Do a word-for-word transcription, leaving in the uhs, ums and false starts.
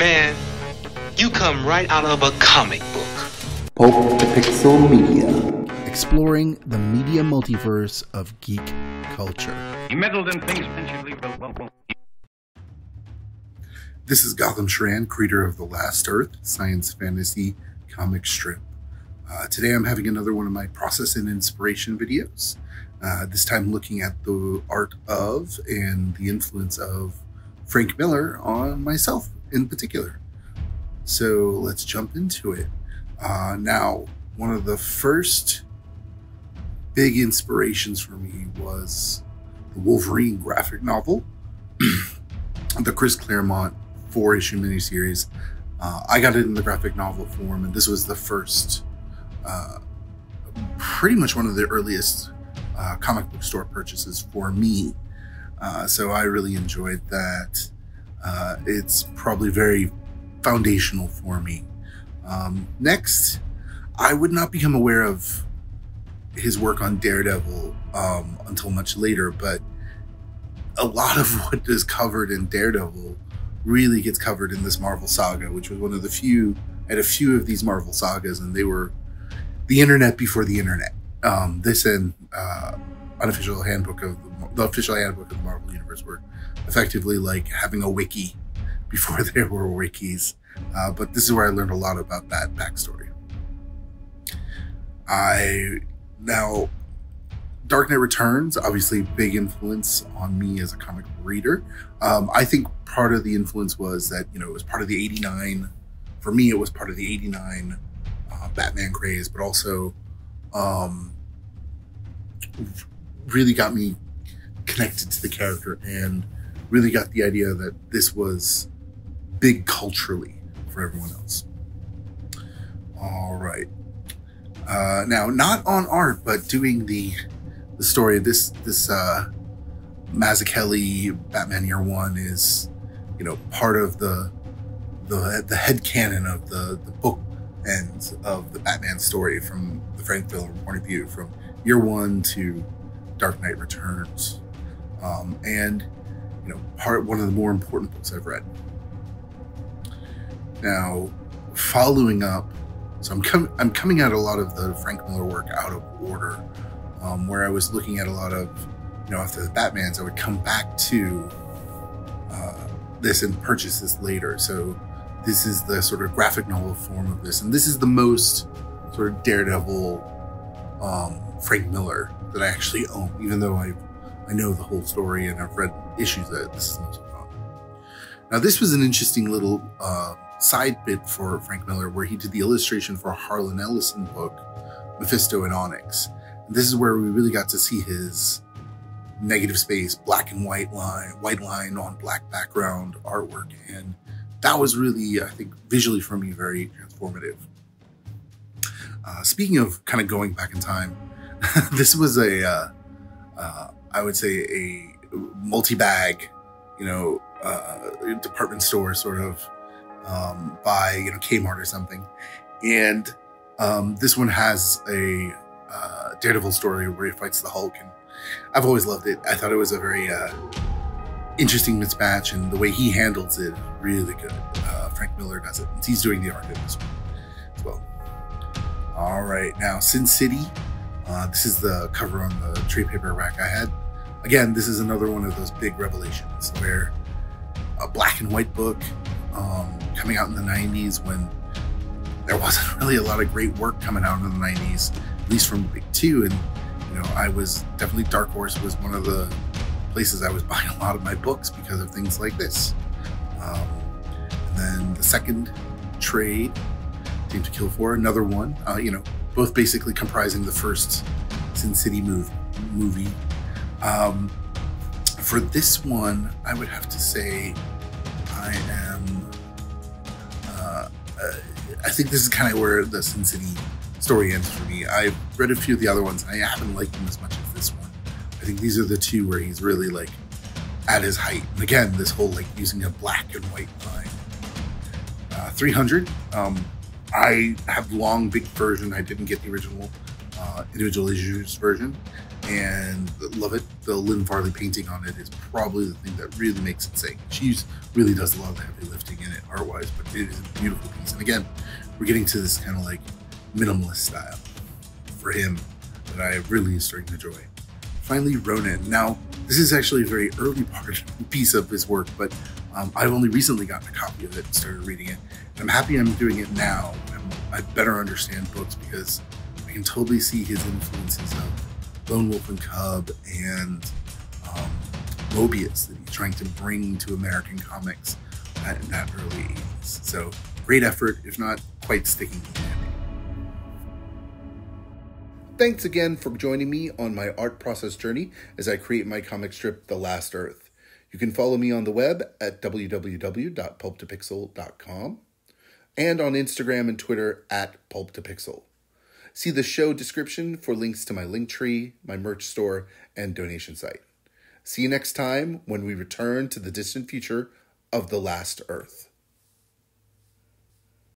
Man, you come right out of a comic book. Pulp to Pixel Media. Exploring the media multiverse of geek culture. He meddled in things mentioned. This is Gotham Sharan, creator of The Last Earth, science fantasy comic strip. Uh, today I'm having another one of my process and inspiration videos. Uh, this time looking at the art of and the influence of Frank Miller on myself in particular. So let's jump into it. Uh, now, one of the first big inspirations for me was the Wolverine graphic novel, the Chris Claremont four issue miniseries. Uh, I got it in the graphic novel form, and this was the first, uh, pretty much one of the earliest uh, comic book store purchases for me. Uh, so I really enjoyed that. Uh, it's probably very foundational for me. Um, next, I would not become aware of his work on Daredevil um, until much later, but a lot of what is covered in Daredevil really gets covered in this Marvel saga, which was one of the few, at a few of these Marvel sagas, and they were the internet before the internet. Um, this and uh, unofficial handbook of the, the official handbook of the Marvel Universe were effectively like having a wiki before there were wikis. Uh, but this is where I learned a lot about that backstory. I now Dark Knight Returns, obviously big influence on me as a comic reader. Um, I think part of the influence was that, you know, it was part of the eighty-nine, for me, it was part of the eighty-nine uh, Batman craze, but also um, really got me connected to the character and really got the idea that this was big culturally for everyone else. All right. Uh, now, not on art, but doing the The story of this this uh, Mazzucchelli Batman Year One is, you know, part of the the the headcanon of the the book and of the Batman story from the Frank Miller point of view, from Year One to Dark Knight Returns, um, and you know, part one of the more important books I've read. Now, following up, so I'm com I'm coming at a lot of the Frank Miller work out of order. Um, where I was looking at a lot of, you know, after the Batmans, I would come back to uh, this and purchase this later. So this is the sort of graphic novel form of this. And this is the most sort of Daredevil um, Frank Miller that I actually own, even though I I know the whole story and I've read issues that this is most fun. Now, this was an interesting little uh, side bit for Frank Miller, where he did the illustration for a Harlan Ellison book, Mephisto in Onyx. This is where we really got to see his negative space, black and white line, white line on black background artwork. And that was really, I think, visually for me, very transformative. Uh, speaking of kind of going back in time, this was a, uh, uh, I would say a multi-bag, you know, uh, department store sort of um, by, you know, Kmart or something. And um, this one has a, Uh, Daredevil story where he fights the Hulk, and I've always loved it. I thought it was a very uh, interesting mismatch, and the way he handles it, really good. Uh, Frank Miller does it. He's doing the art in this one as well. All right, now Sin City. Uh, this is the cover on the trade paperback I had. Again, this is another one of those big revelations where a black and white book um, coming out in the nineties when there wasn't really a lot of great work coming out in the nineties. At least from the big two, and you know, I was definitely Dark Horse was one of the places I was buying a lot of my books because of things like this. Um, and then the second trade, Dame to Kill For, another one. Uh, you know, both basically comprising the first Sin City move, movie. Um, for this one, I would have to say I am. Uh, uh, I think this is kind of where the Sin City story ends for me. I've read a few of the other ones and I haven't liked them as much as this one. I think these are the two where he's really like at his height. And again, this whole like using a black and white line. Uh, three hundred. Um, I have long big version. I didn't get the original uh, individual issues version. and love it. The Lynn Varley painting on it is probably the thing that really makes it sing. She really does a lot of the heavy lifting in it art-wise, but it is a beautiful piece. And again, we're getting to this kind of like minimalist style for him that I really am starting to enjoy. Finally, Ronin. Now, this is actually a very early part piece of his work, but um, I've only recently gotten a copy of it and started reading it. And I'm happy I'm doing it now. I'm, I better understand books because I can totally see his influences of Lone Wolf and Cub and um, Mobius that he's trying to bring to American comics at, in that early eighties. So great effort, if not quite sticking to the ending. Thanks again for joining me on my art process journey as I create my comic strip, The Last Earth. You can follow me on the web at w w w dot pulp to pixel dot com and on Instagram and Twitter at pulp to pixel. See the show description for links to my Linktree, my merch store, and donation site. See you next time when we return to the distant future of The Last Earth.